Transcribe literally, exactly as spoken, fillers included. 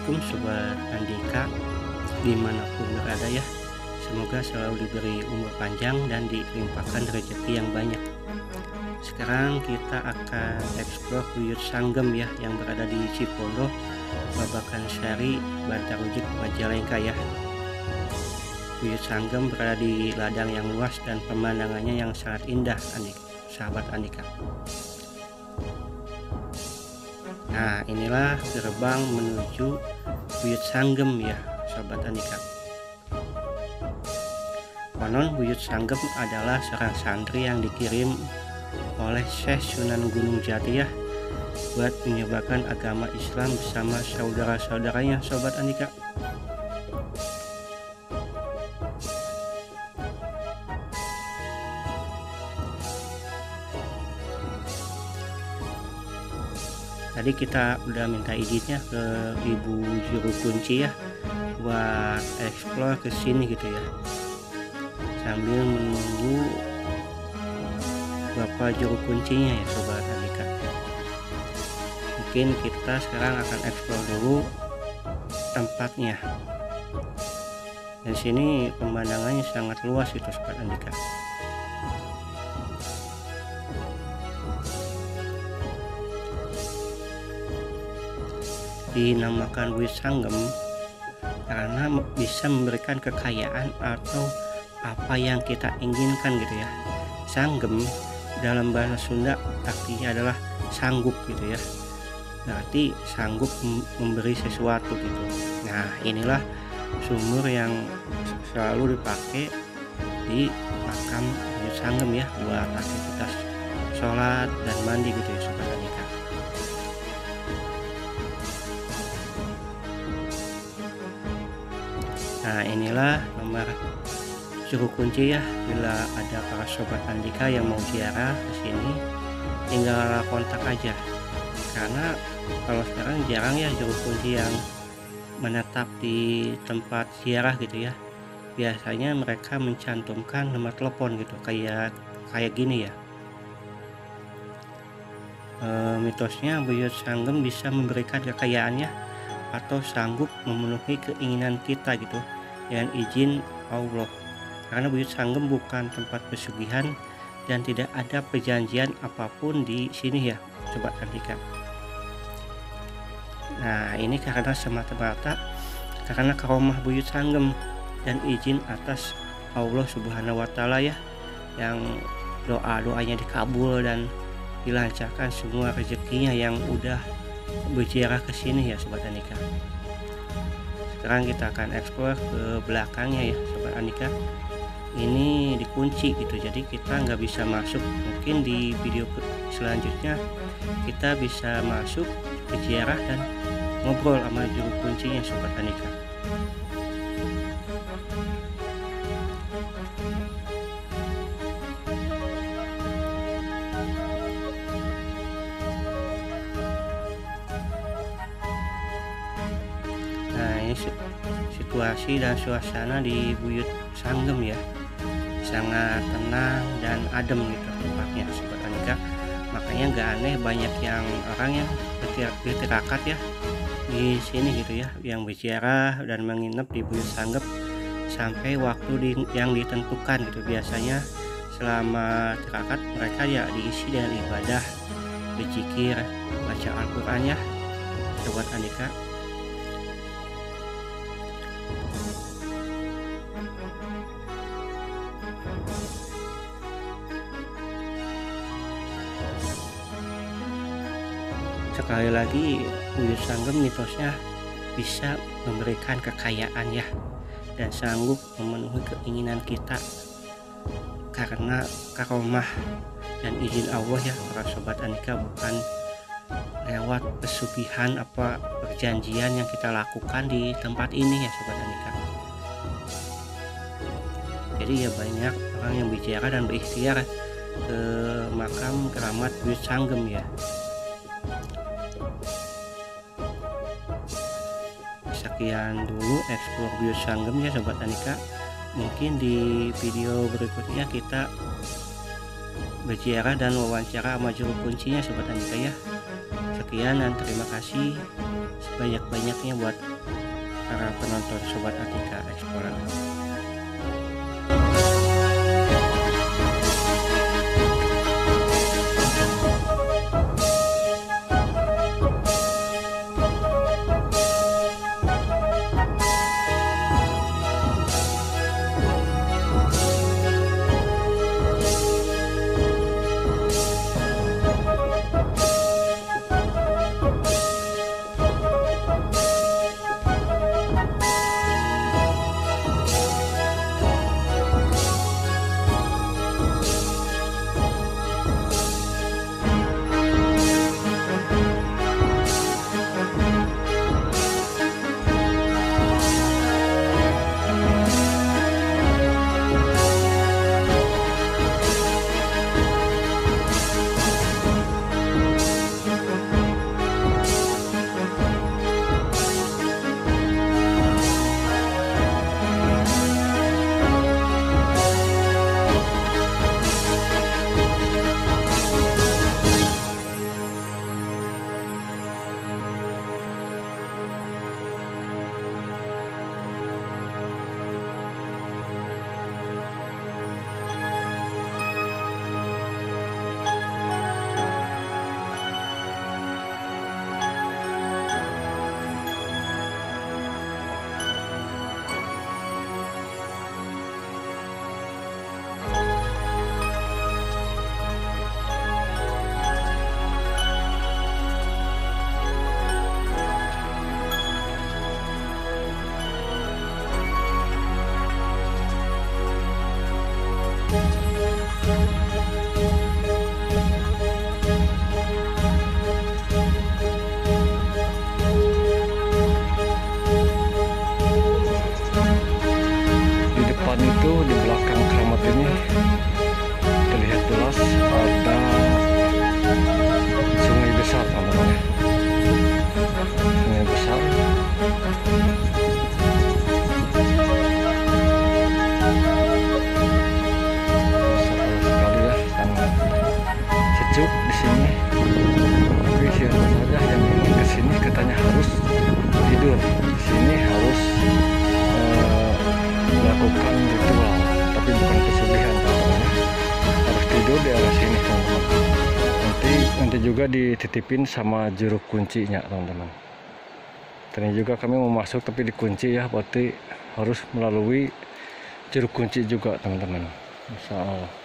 Assalamualaikum Sobat Andika dimanapun berada ya. Semoga selalu diberi umur panjang dan dilimpahkan rezeki yang banyak. Sekarang kita akan eksplor Buyut Sanggem ya, yang berada di Cipondok Babakansari, Bantarujeg, Majalengka ya. Buyut Sanggem berada di ladang yang luas dan pemandangannya yang sangat indah, Andik, sahabat Andika. Nah, inilah gerbang menuju Buyut Sanggem ya, Sobat Andika. Konon Buyut Sanggem adalah seorang santri yang dikirim oleh Syekh Sunan Gunung Jati ya, buat menyebarkan agama Islam bersama saudara-saudaranya, Sobat Andika. Tadi kita udah minta izinnya ke ibu juru kunci ya, buat eksplor ke sini gitu ya, sambil menunggu bapak juru kuncinya ya, Sobat Andika. Mungkin kita sekarang akan eksplor dulu tempatnya. Dan sini pemandangannya sangat luas itu, Sobat Andika. Dinamakan Buyut Sanggem karena bisa memberikan kekayaan atau apa yang kita inginkan gitu ya. Sanggem dalam bahasa Sunda artinya adalah sanggup gitu ya, berarti sanggup memberi sesuatu gitu. Nah, inilah sumur yang selalu dipakai di makam Buyut Sanggem ya, buat aktivitas sholat dan mandi gitu ya, Sobat Andika. Nah, inilah nomor juru kunci ya. Bila ada para Sobat Andika yang mau ziarah ke sini, tinggal kontak aja. Karena kalau sekarang jarang ya juru kunci yang menetap di tempat ziarah gitu ya. Biasanya mereka mencantumkan nomor telepon gitu, kayak kayak gini ya. E, mitosnya Buyut Sanggem bisa memberikan kekayaannya atau sanggup memenuhi keinginan kita gitu, dengan izin Allah. Karena Buyut Sanggem bukan tempat pesugihan dan tidak ada perjanjian apapun di sini ya, Sobat Andika. Nah, ini karena semata-mata karena karomah Buyut Sanggem dan izin atas Allah Subhanahu wa Ta'ala ya, yang doa-doanya dikabul dan dilancarkan semua rezekinya yang udah berziarah ke sini ya, Sobat Andika. Sekarang kita akan eksplor ke belakangnya ya, Sobat Andika. Ini dikunci gitu, jadi kita nggak bisa masuk. Mungkin di video selanjutnya kita bisa masuk ke ziarah dan ngobrol sama juru kuncinya, Sobat Andika. Situasi dan suasana di Buyut Sanggem ya sangat tenang dan adem gitu tempatnya, Sobat Andika. Makanya nggak aneh banyak yang orang yang bertirakat ya di sini gitu ya, yang berziarah dan menginap di Buyut Sanggem sampai waktu di, yang ditentukan gitu. Biasanya selama tirakat mereka ya diisi dengan ibadah, berzikir, baca Al-Quran ya, Sobat Andika. Sekali lagi, Buyut Sanggem mitosnya bisa memberikan kekayaan ya, dan sanggup memenuhi keinginan kita karena karomah dan izin Allah ya, para Sobat Andika. Bukan lewat pesugihan apa perjanjian yang kita lakukan di tempat ini ya, Sobat Andika. Jadi ya banyak orang yang bicara dan berikhtiar ke makam keramat Buyut Sanggem ya. Sekian dulu eksplor Buyut Sanggem ya, Sobat Andika. Mungkin di video berikutnya kita berziarah dan wawancara sama juru kuncinya, Sobat Andika ya. Sekian dan terima kasih sebanyak-banyaknya buat para penonton Sobat ANDHIKA Explorer. Juga dititipin sama juru kuncinya, teman-teman. Tadi juga kami mau masuk tapi dikunci ya, berarti harus melalui juru kunci juga, teman-teman. Insya Allah.